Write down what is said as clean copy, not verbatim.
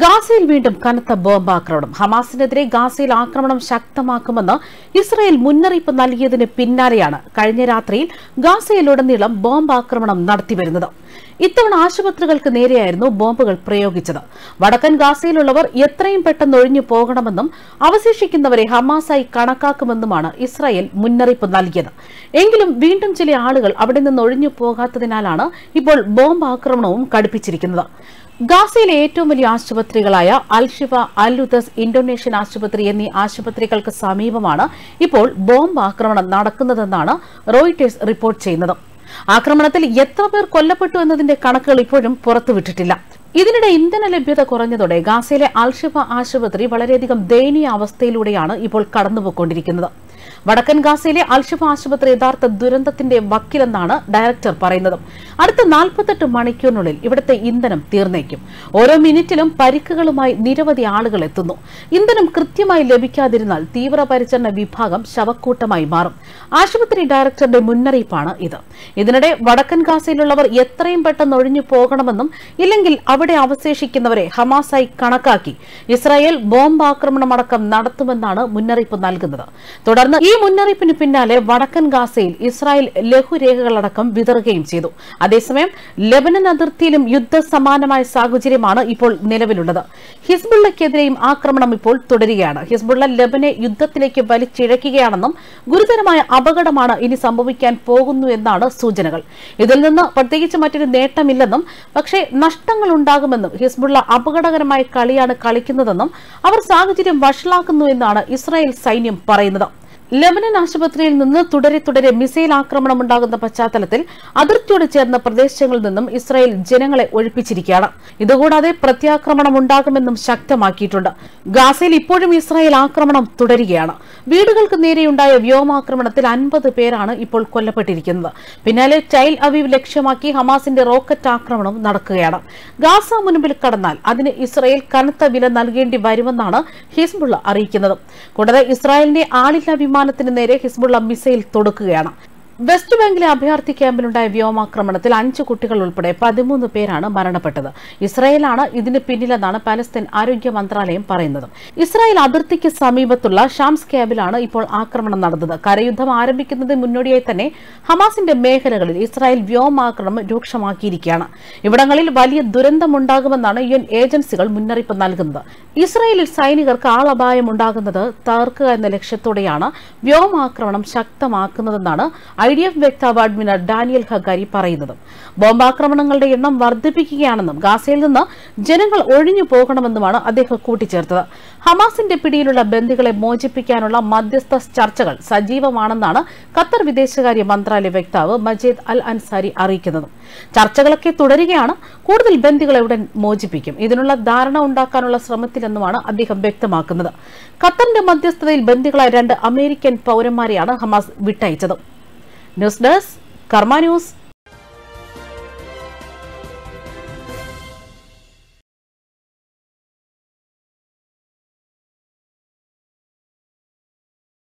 ഗാസയിൽ വീണ്ടും കനത്ത ബോംബാക്രമണം. ഹമാസിനെതിരെ ഗാസയിൽ ആക്രമണം ശക്തമാക്കുമെന്ന് ഇസ്രായേൽ മുന്നറിയിപ്പ് നൽകിയതിന് പിന്നാലെയാണ് കഴിഞ്ഞ രാത്രിയിൽ ഗാസയിലുടനീളം ബോംബാക്രമണം നടത്തിവരുന്നത്. ഇത്തവണ ആശുപത്രികൾക്ക് നേരെയായിരുന്നു ബോംബുകൾ പ്രയോഗിച്ചത്. വടക്കൻ ഗാസയിലുള്ളവർ എത്രയും പെട്ടെന്ന് ഒഴിഞ്ഞു പോകണമെന്നും അവശേഷിക്കുന്നവരെ ഹമാസായി കണക്കാക്കുമെന്നുമാണ് ഇസ്രായേൽ മുന്നറിയിപ്പ് നൽകിയത്. എങ്കിലും വീണ്ടും ചില ആളുകൾ അവിടെ നിന്ന് ഒഴിഞ്ഞു പോകാത്തതിനാലാണ് ഇപ്പോൾ ബോംബാക്രമണവും കടുപ്പിച്ചിരിക്കുന്നത്. ഗാസയിലെ ഏറ്റവും വലിയ ആശുപത്രികളായ അൽഷിഫ, അൽ ഉദസ്, ഇന്തോനേഷ്യൻ ആശുപത്രി എന്നീ ആശുപത്രികൾക്ക് സമീപമാണ് ഇപ്പോൾ ബോംബ് ആക്രമണം നടക്കുന്നതെന്നാണ് റോയിട്ടേഴ്സ് റിപ്പോർട്ട് ചെയ്യുന്നത്. ആക്രമണത്തിൽ എത്ര പേർ കൊല്ലപ്പെട്ടു എന്നതിന്റെ കണക്കുകൾ ഇപ്പോഴും പുറത്തുവിട്ടിട്ടില്ല. ഇതിനിടെ ഇന്ധന ലഭ്യത കുറഞ്ഞതോടെ ഗാസയിലെ അൽഷിഫ ആശുപത്രി വളരെയധികം ദയനീയ അവസ്ഥയിലൂടെയാണ് ഇപ്പോൾ കടന്നുപോയിക്കൊണ്ടിരിക്കുന്നത്. വടക്കൻ ഗാസയിലെ അൽഷിഫ ആശുപത്രി യഥാർത്ഥ ദുരന്തത്തിന്റെ വക്കിലെന്നാണ് ഡയറക്ടർ പറയുന്നത്. അടുത്ത 48 മണിക്കൂറിനുള്ളിൽ ഇവിടുത്തെ ഇന്ധനം തീർന്നേക്കും. ഓരോ മിനിറ്റിലും പരിക്കുകളുമായി നിരവധി ആളുകൾ എത്തുന്നു. ഇന്ധനം കൃത്യമായി ലഭിക്കാതിരുന്നാൽ തീവ്രപരിചരണ വിഭാഗം ശവക്കൂട്ടമായി മാറും. ആശുപത്രി ഡയറക്ടറുടെ മുന്നറിയിപ്പാണ് ഇത്. ഇതിനിടെ വടക്കൻ ഗാസയിലുള്ളവർ എത്രയും പെട്ടെന്ന് ഒഴിഞ്ഞു പോകണമെന്നും ഇല്ലെങ്കിൽ അവിടെ അവശേഷിക്കുന്നവരെ ഹമാസായി കണക്കാക്കി ഇസ്രായേൽ ബോംബാക്രമണമടക്കം നടത്തുമെന്നാണ് മുന്നറിയിപ്പ് നൽകുന്നത്. തുടർന്ന് ഈ മുന്നറിയിപ്പിന് പിന്നാലെ വടക്കൻ ഗാസയിൽ ഇസ്രായേൽ ലഘുരേഖകളടക്കം വിതറുകയും ചെയ്തു. അതേസമയം ലെബനൻ അതിർത്തിയിലും യുദ്ധസമാനമായ സാഹചര്യമാണ് ഇപ്പോൾ നിലവിലുള്ളത്. ഹിസ്ബുള്ളക്കെതിരെയും ആക്രമണം ഇപ്പോൾ തുടരുകയാണ്. ഹിസ്ബുള്ള ലെബനെ യുദ്ധത്തിലേക്ക് വലിച്ചിഴക്കുകയാണെന്നും ഗുരുതരമായ അപകടമാണ് ഇനി സംഭവിക്കാൻ പോകുന്നു എന്നാണ് സൂചനകൾ. ഇതിൽ നിന്ന് പ്രത്യേകിച്ച് മറ്റൊരു നേട്ടമില്ലെന്നും പക്ഷേ നഷ്ടങ്ങളുണ്ടാകുമെന്നും ഹിസ്ബുള്ള അപകടകരമായ കളിയാണ് കളിക്കുന്നതെന്നും അവർ സാഹചര്യം വഷളാക്കുന്നു എന്നാണ് ഇസ്രായേൽ സൈന്യം പറയുന്നത്. ലെബനൻ ആശുപത്രിയിൽ നിന്ന് തുടരെ തുടരെ മിസൈൽ ആക്രമണം ഉണ്ടാകുന്ന പശ്ചാത്തലത്തിൽ അതിർത്തിയോട് ചേർന്ന പ്രദേശങ്ങളിൽ നിന്നും ഇസ്രായേൽ ജനങ്ങളെ ഒഴിപ്പിച്ചിരിക്കുകയാണ്. ഇതുകൂടാതെ പ്രത്യാക്രമണം ഉണ്ടാകുമെന്നും ശക്തമാക്കിയിട്ടുണ്ട്. ഗാസയിൽ ഇപ്പോഴും ഇസ്രായേൽ ആക്രമണം തുടരുകയാണ്. വീടുകൾക്ക് നേരെയുണ്ടായ വ്യോമാക്രമണത്തിൽ 50 പേരാണ് ഇപ്പോൾ കൊല്ലപ്പെട്ടിരിക്കുന്നത്. പിന്നാലെ ടൈൽ അവീവ് ലക്ഷ്യമാക്കി ഹമാസിന്റെ റോക്കറ്റ് ആക്രമണം നടക്കുകയാണ്. ഗാസ മുൻപിൽ കടന്നാൽ അതിന് ഇസ്രായേൽ കനത്ത വില നൽകേണ്ടി വരുമെന്നാണ് ഹിസ്ബുള്ള അറിയിക്കുന്നത്. കൂടാതെ ഇസ്രായേലിന്റെ ആളില്ലാ ത്തിന് നേരെ ഹിസ്ബുള്ള മിസൈൽ തൊടുക്കുകയാണ്. വെസ്റ്റ് ബാങ്കിലെ അഭയാർത്ഥി ക്യാമ്പിലുണ്ടായ വ്യോമാക്രമണത്തിൽ 5 കുട്ടികൾ ഉൾപ്പെടെ 13 പേരാണ് മരണപ്പെട്ടത്. ഇസ്രായേലാണ് ഇതിന് പിന്നിലെന്നാണ് പാലസ്തീൻ ആരോഗ്യ മന്ത്രാലയം പറയുന്നത്. ഇസ്രായേൽ അതിർത്തിക്ക് സമീപത്തുള്ള ഷാംസ് ക്യാമ്പിലാണ് ഇപ്പോൾ ആക്രമണം നടന്നത്. കരയുദ്ധം ആരംഭിക്കുന്നതിന് മുന്നോടിയായി തന്നെ ഹമാസിന്റെ മേഖലകളിൽ ഇസ്രായേൽ വ്യോമാക്രമണം രൂക്ഷമാക്കിയിരിക്കുകയാണ്. ഇവിടങ്ങളിൽ വലിയ ദുരന്തമുണ്ടാകുമെന്നാണ് UN ഏജൻസികൾ മുന്നറിയിപ്പ് നൽകുന്നത്. ഇസ്രായേലിൽ സൈനികർക്ക് ആളപായം ഉണ്ടാകുന്നത് തകർക്കുക എന്ന ലക്ഷ്യത്തോടെയാണ് വ്യോമാക്രമണം ശക്തമാക്കുന്നതെന്നാണ് IDF വക്താവ് അഡ്മിറൽ ഡാനിയൽ ഹഗാരി പറയുന്നത്. ബോംബാക്രമണങ്ങളുടെ എണ്ണം വർദ്ധിപ്പിക്കുകയാണെന്നും ഗാസയിൽ നിന്ന് ജനങ്ങൾ ഒഴിഞ്ഞു പോകണമെന്നുമാണ് അദ്ദേഹം കൂട്ടിച്ചേർത്തത്. ഹമാസിന്റെ പിടിയിലുള്ള ബന്ദികളെ മോചിപ്പിക്കാനുള്ള മധ്യസ്ഥ ചർച്ചകൾ സജീവമാണെന്നാണ് ഖത്തർ വിദേശകാര്യ മന്ത്രാലയ വക്താവ് മജീദ് അൽ അൻസാരി അറിയിക്കുന്നത്. ചർച്ചകളൊക്കെ തുടരുകയാണ്. കൂടുതൽ ബന്ദികളെ ഉടൻ മോചിപ്പിക്കും. ഇതിനുള്ള ധാരണ ഉണ്ടാക്കാനുള്ള ശ്രമത്തിലെന്നുമാണ് അദ്ദേഹം വ്യക്തമാക്കുന്നത്. ഖത്തറിന്റെ മധ്യസ്ഥതയിൽ ബന്ദികളായ 2 അമേരിക്കൻ പൌരന്മാരെയാണ് ഹമാസ് വിട്ടയച്ചത്. News desk, Karma news.